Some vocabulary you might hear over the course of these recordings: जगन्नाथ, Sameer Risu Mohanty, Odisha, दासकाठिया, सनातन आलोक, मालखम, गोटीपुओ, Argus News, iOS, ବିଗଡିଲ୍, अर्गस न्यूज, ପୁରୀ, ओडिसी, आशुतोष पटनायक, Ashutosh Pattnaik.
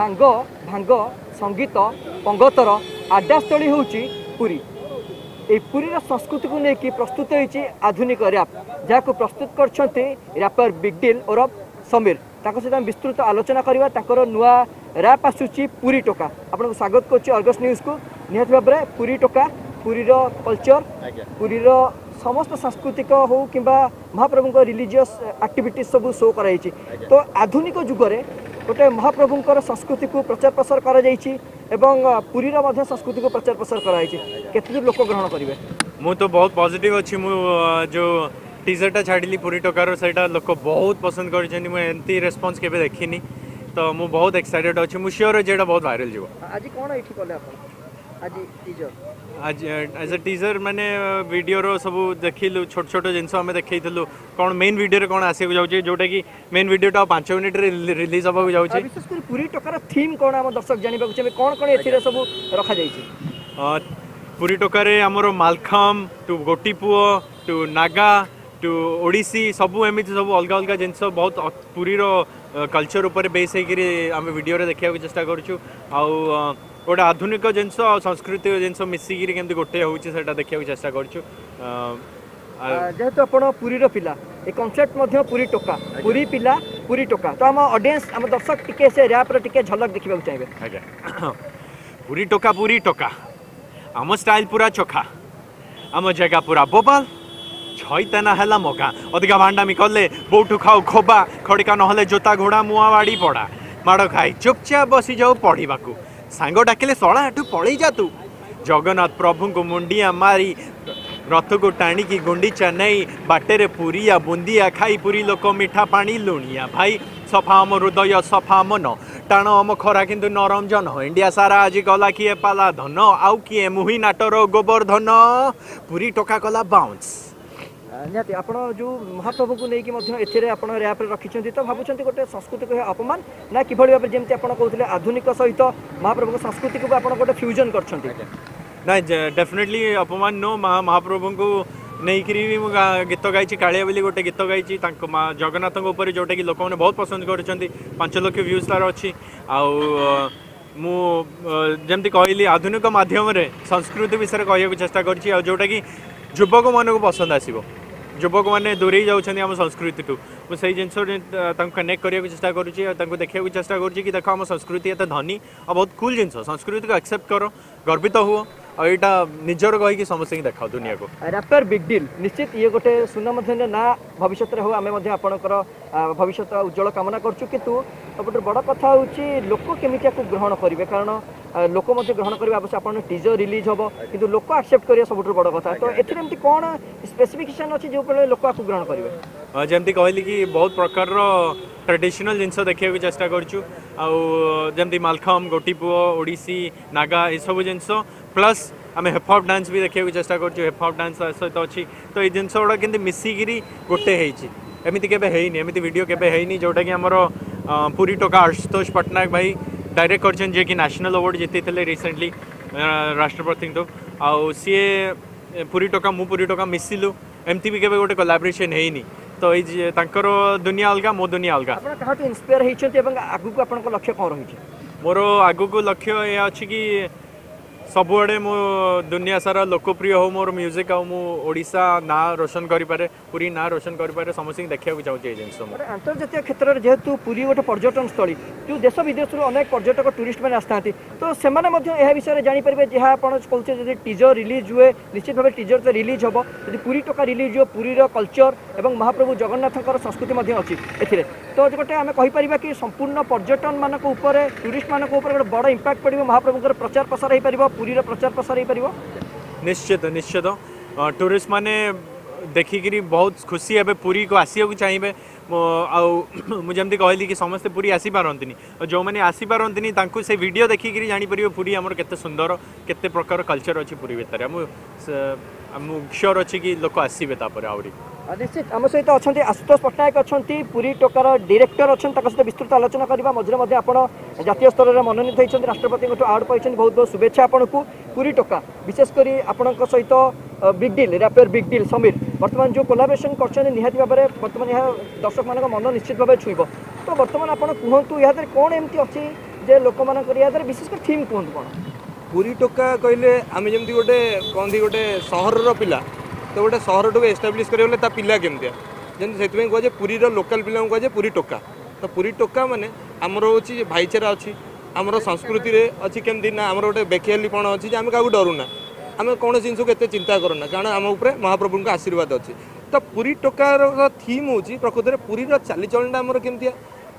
सांग भांग संगीत पंगतर आड्डास्थली हूँ पुरी। ये पुरीर संस्कृति को लेकिन प्रस्तुत होती आधुनिक रैप जहाँ प्रस्तुत कर रैपर बिगडील और समीर सहित विस्तृत आलोचना करवा नुआ रैप आसूची पुरी टोका। आपको स्वागत कर अर्गस न्यूज को। निहत भाव में पुरी टोका पुरीर कल्चर पुरीर समस्त सांस्कृतिक हो कि महाप्रभु रिलीजियस एक्टिविटीज सब शो कराई। तो आधुनिक जुगर गोटे महाप्रभु संस्कृति को प्रचार प्रसार कर पुरीर संस्कृति को प्रचार प्रसार कर लोक ग्रहण करेंगे। मुझे तो बहुत पॉजिटिव अच्छी जो टी शर्टा छाड़ी पुरी टोकार से लोक बहुत पसंद कर रेस्पन्स के देखनी तो मुझे बहुत एक्साइटेड अच्छी मुझे सियोर जो बहुत भाइराल जो आज कौन ये कले आज एज ए टीजर मैंने वीडियो रो सब देखिलु छोट छोट जिनस आम देखलु कौन मेन वीडियो कौन आसको जाऊँगी जोटा कि मेन वीडियो टा 5 मिनट रिलीज होगा जाऊँगी। विशेष कर पूरी टोकार थीम कौन आम दर्शक जानी चाहिए कौन कौन ये सब रखा जाए। पूरी टोकार आमर मालखम to गोटीपुओ to Naga to ओडिसी सब एमती सब अलग अलग जिनस बहुत पूरीर कल्चर उपर बेस होमें वीडियो देखा चेस्टा करूँ आ गोटे आधुनिक जिनस संस्कृति जिनस मिसिकी केमती गोटे हो देखा चेस्टा करूँ। जेहेतु आप पुरीर पिला ये कनसेप्ट पुरी टोका पुरी पिला पुरी टोका तो आम ऑडियंस आम दर्शक टिके से रैप रे झलक देखा चाहिए। अच्छा पुरी टोका आम स्टाइल पूरा चोखा आम जगह पूरा बोबाल छईताना है मगा अधिका भांडामी कले बोटू खाऊ खोबा खड़का नहले जोता घोड़ा मुआवाड़ी पड़ा माड़ खाई चुपचाप बसी जाऊ पढ़ा सांग डाकिले सला हटू पलि जा तू जगन्नाथ प्रभु को मुंडिया मारी रथ को टाणिकी गुंडीचा नहीं बाटेरे पूरीया बुंदिया खाई पूरी लोक मिठा पानी लुणिया भाई सफा आम हृदय सफा आम न टाण आम खरा किंतु नरम जन इंडिया सारा आज गला किए पाला धन आउ किए मुही नाटर गोबर्धन पुरी टोका कला बाउंस। निहाती आप जो महाप्रभु को लेकिन रैप रखिंट तो भावुं गोटे संस्कृति को अपमान ना कि भाव में जमी आपड़ कहते आधुनिक सहित महाप्रभु संस्कृति को आप गोटे फ्यूजन कर डेफिनेटली अपमान नो महाप्रभु को लेकिन भी मुझे गीत गाई कालिया बोली गोटे गीत गाई जगन्नाथ जोटा कि लोक मैंने बहुत पसंद कर 5 लाख व्यूज तार अच्छी आउ मुमती कहली आधुनिक मध्यम संस्कृति विषय कहवाक चेस्टा कर जोटा कि युवक मानू पसंद आसो युवक मैंने दूरे जाऊँगी आम संस्कृति को मुझे जिन कनेक्ट करने को चेस्टा करुँच देखा चेस्टा कर देख आम संस्कृति एत धनी और बहुत कूल जिन संस्कृति को एक्सेप्ट कर गर्वित हुओ और यहाँ निजर कहीकि समस्त देखाओ दुनिया को। रैपर बिगडील निश्चित ये गोटे सुनाम ना भविष्य हो आम आपणकर भविष्य उज्जवल कामना करूँ कितु सबुठ बड़ कथा हूँ लोक केमी ग्रहण करेंगे कारण लोक ग्रहण करेंगे अवश्य आप टीजर रिलीज हम कि लोक आक्सेप्ट करेंगे सबुठ बड़ कथा। तो एमती कौन स्पेसिफिकेसन अच्छी जो लोक आपको ग्रहण करेंगे जमी कहली कि बहुत प्रकार ट्रेडिशनल जिनस देखा चेस्टा करूँ आमती मालखम गोटीपुओ ओडिसी नागा यू जिनस प्लस आम हिपहप डांस भी देखा चेस्टा करूँ हिपहप डांस सहित अच्छी तो ये जिनस गुड़ा के मिसिकी गोटे होमती केमी भिड के जोटा कि आमर पुरी टोका आशुतोष पटनायक भाई डायरेक्ट कर नेशनल अवार्ड जीती रिसेंटली राष्ट्रपति तो आए पुरी टोका मु पुरी टोका मिसिलु एमती भी गोटे कोलाब्रेसन होनी तो ये दुनिया अलग मो दुनिया अलग आप इंस्पायर होती आगुक आप लक्ष्य कौन रही मोर आगुक लक्ष्य यह अच्छी कि सबुआड़े मो दुनिया सारा लोकप्रिय हो मोर म्यूजिक ओडिशा ना रोशन करें पूरी ना रोशन करें समस्त देखा चाहिए जिनमें अंतर्जातीय क्षेत्र में जेहेतु पूरी गोटे पर्यटन स्थल जो देश विदेश अनेक पर्यटक टूरिस्ट मैंने आसता तो से विषय में जानीपर जहाँ आप कहते टीजर रिलीज हुए निश्चित भाव टीजर तो रिलीज हम जब पुरी टोका रिलीज हो पुरीर कल्चर और महाप्रभु जगन्नाथ संस्कृति अच्छी ए तो गोटे आम कहीपर कि संपूर्ण पर्यटन मान टूरीस्ट मान गोटे बड़ इंपैक्ट पड़ो महाप्रभु प्रचार प्रसार हो पार पुरीर प्रचार प्रसार हो पार निश्चित निश्चित टूरीस्ट मैंने देखिकी बहुत खुशी हे पुरी को आसको चाहिए आमती कहली कि समस्ते पुरी आसी पारती जो मैंने आसी पारती से वीडियो देखिकी जापर पुरी आमर केते सुंदर केते प्रकार कल्चर अच्छी पुरी भितर श्योर अच्छे कि लोक आसबे आहरी निश्चित आम सहित अच्छा आशुतोष पट्टनायक अच्छा पुरी टोकार डायरेक्टर अच्छा सहित विस्तृत आलोचना करवा मझे आप जातीय स्तर में मनोनीत होती राष्ट्रपति आवार्ड पाई बहुत बहुत शुभेच्छा आपको। पुरी टोका विशेषकर आपंक सहित बिगडील रैपर बिगडील समीर बर्तमान जो कोलाबोरेशन कर निहाती भाव में बर्तमान यह दर्शक मान निश्चित भाव छुईब तो बर्तमान आपड़ कहतु यहाँ कौन एमती अच्छी जे लोक मान याद विशेषकर थीम कहतु कौन पूरी टोका कहले आम जमी गोटे कहते गोटे सहर पिला तो गोटे सहर टोक एस्टाब्लीश करेंगे पिला केमती जमी से कहुए पूरीर लोकाल पिला कहुए पूरी टोका तो पूरी टोका मैंने आमर हूँ भाईचारा अच्छी आमर संस्कृति अच्छी केमती ना आमर गोटे बेखियालीपण अच्छी आम क्या डरूना आम कौन जिनस को चिंता करना कारण आम उपर महाप्रभु आशीर्वाद अच्छी तो पूरी टोकार थीम हूँ प्रकृत में पूरीर चालीचलनटा आमर केमती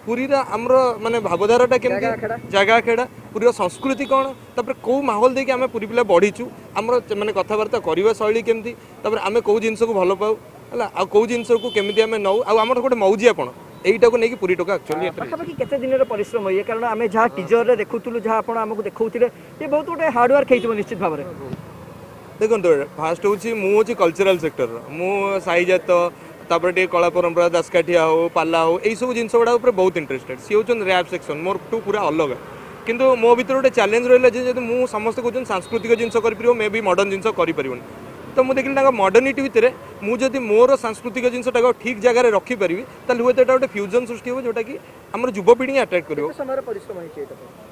पूरीर आमर माने भावधाराटा केमती जगह खेड़ा पूरीर संस्कृति कौन तापर को माहौल देखिए आम पूरी पिला बढ़ीचु आमर माने कथबार्ता करवा शैली केमती तापर आम कौ जिनस को भल पाऊ है आ कौ जिनस को केमती आम नौ आमर गोटे मौजीआपन एटा को लेकिन पूरी टोका एक्चुअली पाखापाखि केते दिन परिश्रम हुए कारण आम जहाँ टीजर देखुलु जहाँ आपको देखते ये बहुत गोटे हार्डवर्क हो निश्चित भाव में देखो फास्ट हूँ कल्चराल सेक्टर मु साईजात तापर टे कला परंपरा दासकाठिया हो पाला हो यही सब जिनस गुड़ा बहुत इंटरेस्टेड सी हूँ रैप सेक्शन मोर टू पूरा अलग किंतु मो भर गोटे चैलेंज रहा है जब मुझे समस्त कहते सांस्कृतिक जिनस कर मे भी मॉडर्न जिनस कर तो मुझे देखिए मॉडर्निटी भितर मुझे मोर सांस्कृतिक जिनसा ठीक जगह रखिपारि हूँ तो गोटे फ्यूजन सृष्टि हो जोटा कि आम युवपीढ़ी आट्राक्ट कर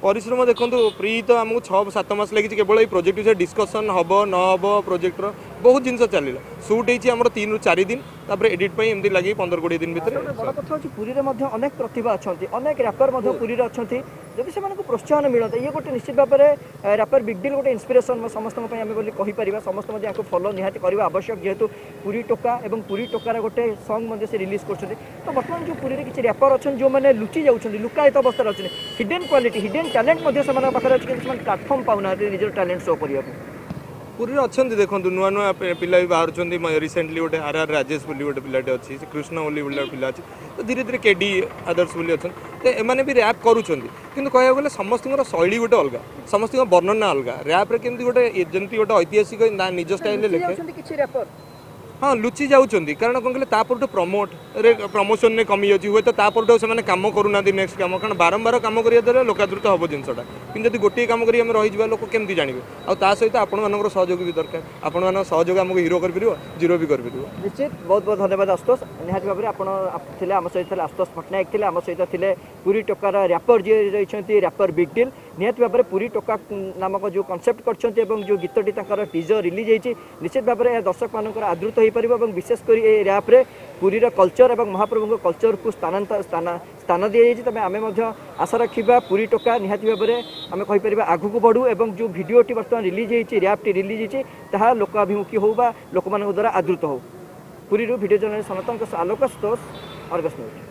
परिश्रम देखो प्री तो आमको 6-7 मास लगी केवल ये प्रोजेक्ट विषय डिस्कसन हम न हम प्रोजेक्टर बहुत जिनस चलला सुट होती 3-4 दिन तापर एडिट पर एमती लगे 15-20 दिन भितर बड़ा कथा होची पुरी रे मध्य अनेक प्रतिभा अच्छी अनेक रैपर मध्य पुरी रे अच्छी जदि से मानको प्रोत्साहन मिलता ये गोटे निश्चित भाव में रैपर बिगडील गोटे इंस्पिरेशन समस्त आम बोली कहि परिबा समस्त मध्य याको फॉलो निहाती करबा आवश्यक जेहेतु पूरी टोका और पूरी टोकार गोटे सॉन्ग मध्य से रिलीज करछथि तो बर्तमान जो पुरी रे किछि रैपर अच्छन जो माने लुचि जाउछन लुकायत अवस्था रहछन हिडन क्वालिटी हिडन टैलेंट मध्य से माने पाखर अछि किमान प्लेटफार्म पाउना निजर टैलेंट शो करिया पूरी अच्छा देखो नुआ नुआ पिला भी बाहर रिसेंटली गोटे आर राजेश बोली गोटे पिलाटे अच्छी कृष्ण बोली पिला अच्छी तो धीरे धीरे केडी आदर्श बोली अच्छा तो एम भी रैप करुँच कह गले समस्त शैली गोटे अलग समस्त वर्णना अलग रैप्रे केमती गोटे जमी गोटे ऐतिहासिक निज स्टाइल लेखे हाँ लुचि जाऊँगी कारण कौन कहले प्रमोशन में कमी जाती हूँ तो से कम करूना नेक्स्ट कम कारण बारंबार कम करा द्वारा लोकादृत हम जिनसटा कि गोटे कम करी रही लोक केमती जानवे आ सहित आपंकर सहयोग भी दरकार आपण सहयोग आमको हिरो कर जीरो भी कर निश्चित बहुत बहुत धन्यवाद आशुतोष निहाती भाव में आपले आम सहित आशुतोष पट्टनायक थे आम सहित थे पूरी टोकार रैपर जी रही रैपर बिगडील निहाती भाव में पूरी टोका नामक जो कनसेप्ट कर जो गीतटी टीजर रिलीज होती निश्चित भाव में दर्शक मानक आदृत एवं विशेषकर ये रैप्रे पूरीर कल्चर और महाप्रभु कल्चर को स्थान दी जाइए तेज आम आशा रखा पूरी टोका निहाती भाव में आम कहीपर आगू को बढ़ू और जो भिडटी बर्तमान रिलीज होती रैप्टी रिलीज होती ता लोकाभिमुखी हो लोक मान द्वारा आदृत हो Puri video journalist सनातन आलोक Ashutosh Argus news.